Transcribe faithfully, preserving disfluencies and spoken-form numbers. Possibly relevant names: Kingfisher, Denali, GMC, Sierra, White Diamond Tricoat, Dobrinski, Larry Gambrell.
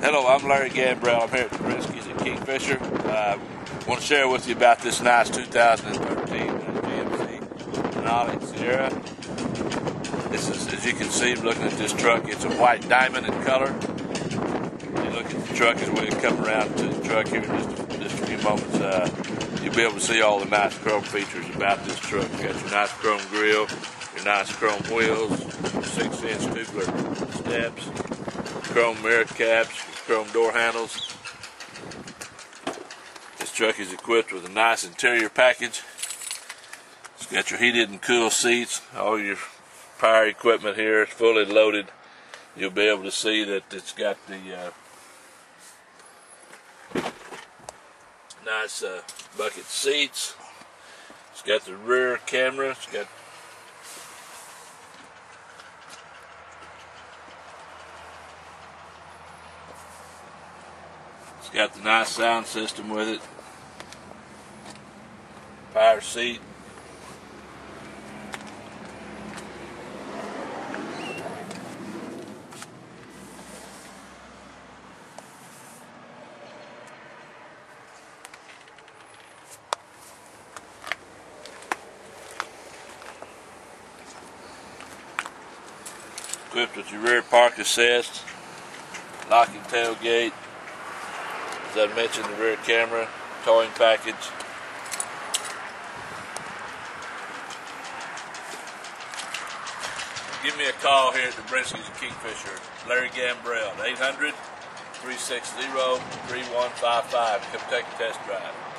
Hello, I'm Larry Gambrell. I'm here at Dobrinski's in Kingfisher. I uh, want to share with you about this nice two thousand thirteen G M C Denali Sierra. This is, as you can see, looking at this truck, it's a white diamond in color. You look at the truck as we come around to the truck here in just, just a few moments. Uh, you'll be able to see all the nice chrome features about this truck. You got your nice chrome grille, your nice chrome wheels, six-inch tubular steps, chrome mirror caps, chrome door handles. This truck is equipped with a nice interior package. It's got your heated and cool seats, all your power equipment here is fully loaded. You'll be able to see that it's got the uh, nice uh, bucket seats. It's got the rear camera. It's got It's got the nice sound system with it, power seat, equipped with your rear park assist, locking tailgate. As I mentioned, the rear camera, towing package. Give me a call here at Dobrinski's in Kingfisher. Larry Gambrell, eight hundred, three six zero, three one five five. Come take a test drive.